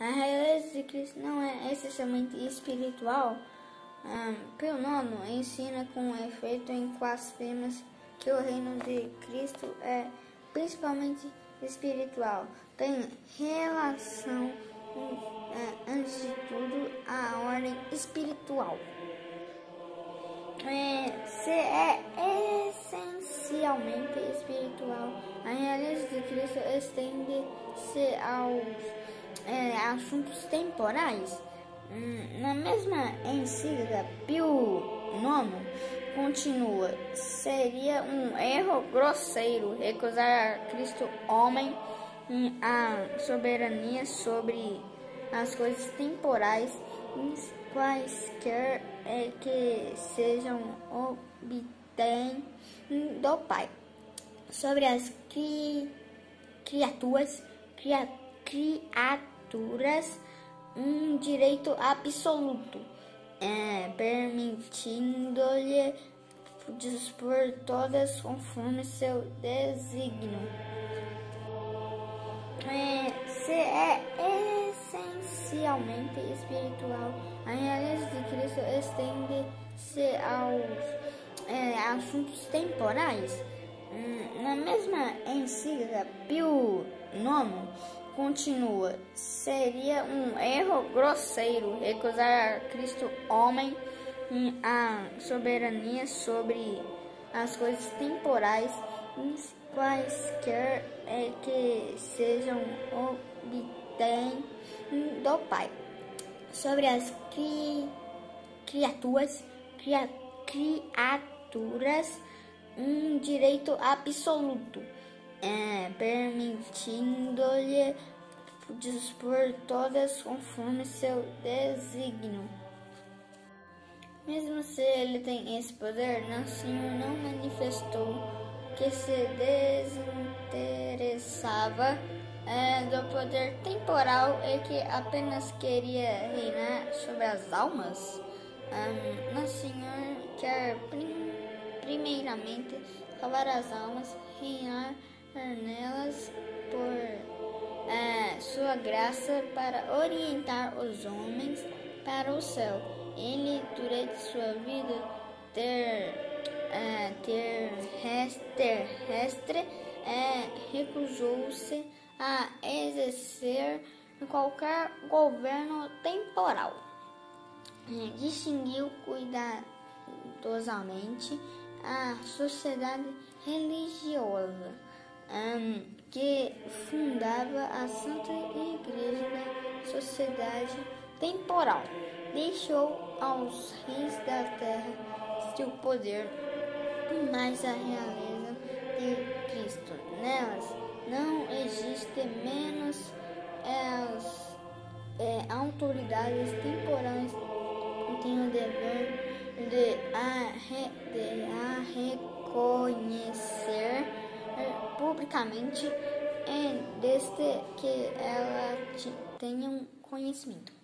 A realidade de Cristo não é essencialmente espiritual. Pio IX ensina com efeito em Quas Primas que o reino de Cristo é principalmente espiritual, tem relação antes de tudo à ordem espiritual. Se é essencialmente espiritual, a realidade de Cristo estende-se aos assuntos temporais. Na mesma encíclica, Pio IX continua: seria um erro grosseiro recusar a Cristo homem a soberania sobre as coisas temporais, quaisquer que sejam, obtém do Pai sobre as criaturas um direito absoluto, permitindo-lhe dispor todas conforme seu desígnio. Se é essencialmente espiritual, a realidade de Cristo estende-se aos assuntos temporais. Na mesma encíclica, Pio IX continua: seria um erro grosseiro recusar a Cristo homem a soberania sobre as coisas temporais, quaisquer que sejam, obtém do Pai sobre as criaturas um direito absoluto, permitindo-lhe dispor todas conforme seu desígnio. Mesmo se ele tem esse poder, nosso Senhor não manifestou que se desinteressava do poder temporal e que apenas queria reinar sobre as almas. Nosso Senhor quer primeiramente salvar as almas, reinar nelas por sua graça, para orientar os homens para o céu. Ele, durante sua vida terrestre, recusou-se a exercer qualquer governo temporal. Distinguiu cuidadosamente a sociedade religiosa que fundava a Santa Igreja da Sociedade Temporal. Deixou aos reis da terra seu poder, mas a realeza de Cristo nelas não existe, menos as autoridades temporais têm o dever de a reconhecer publicamente, desde que ela tenha um conhecimento.